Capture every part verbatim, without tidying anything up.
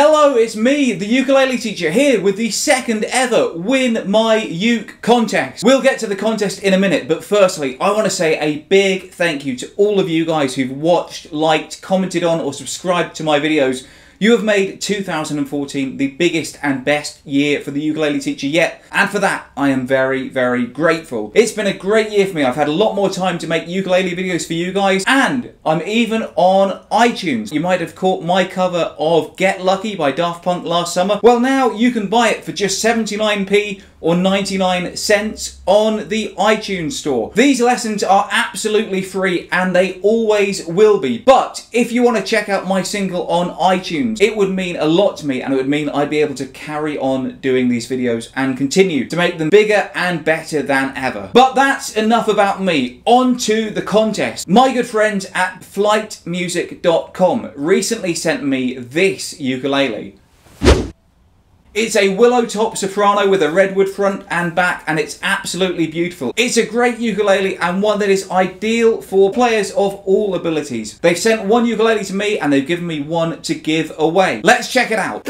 Hello, it's me, the ukulele teacher, here with the second ever Win My Uke contest. We'll get to the contest in a minute, but firstly, I want to say a big thank you to all of you guys who've watched, liked, commented on, or subscribed to my videos. You have made two thousand fourteen the biggest and best year for the ukulele teacher yet, and for that I am very, very grateful. It's been a great year for me. I've had a lot more time to make ukulele videos for you guys, and I'm even on iTunes. You might have caught my cover of Get Lucky by Daft Punk last summer. Well, now you can buy it for just seventy-nine p or ninety-nine cents on the iTunes store. These lessons are absolutely free, and they always will be, but if you want to check out my single on iTunes, it would mean a lot to me, and it would mean I'd be able to carry on doing these videos and continue to make them bigger and better than ever. But that's enough about me. On to the contest. My good friends at flight music dot com recently sent me this ukulele. It's a willow top soprano with a redwood front and back, and it's absolutely beautiful. It's a great ukulele and one that is ideal for players of all abilities. They've sent one ukulele to me and they've given me one to give away. Let's check it out.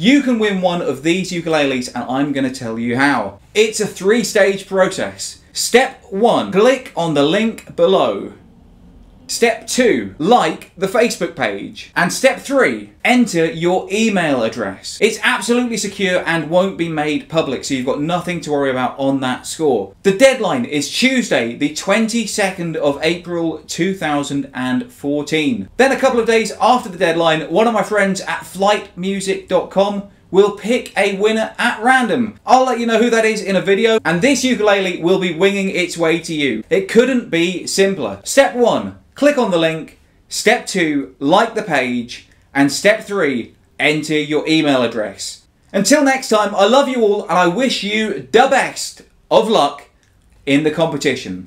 You can win one of these ukuleles, and I'm going to tell you how. It's a three-stage process. Step one, click on the link below. Step two, like the Facebook page. And step three, enter your email address. It's absolutely secure and won't be made public, so you've got nothing to worry about on that score. The deadline is Tuesday, the twenty-second of April two thousand fourteen. Then a couple of days after the deadline, one of my friends at flight music dot com we'll pick a winner at random. I'll let you know who that is in a video, and this ukulele will be winging its way to you. It couldn't be simpler. Step one, click on the link. Step two, like the page. And step three, enter your email address. Until next time, I love you all, and I wish you the best of luck in the competition.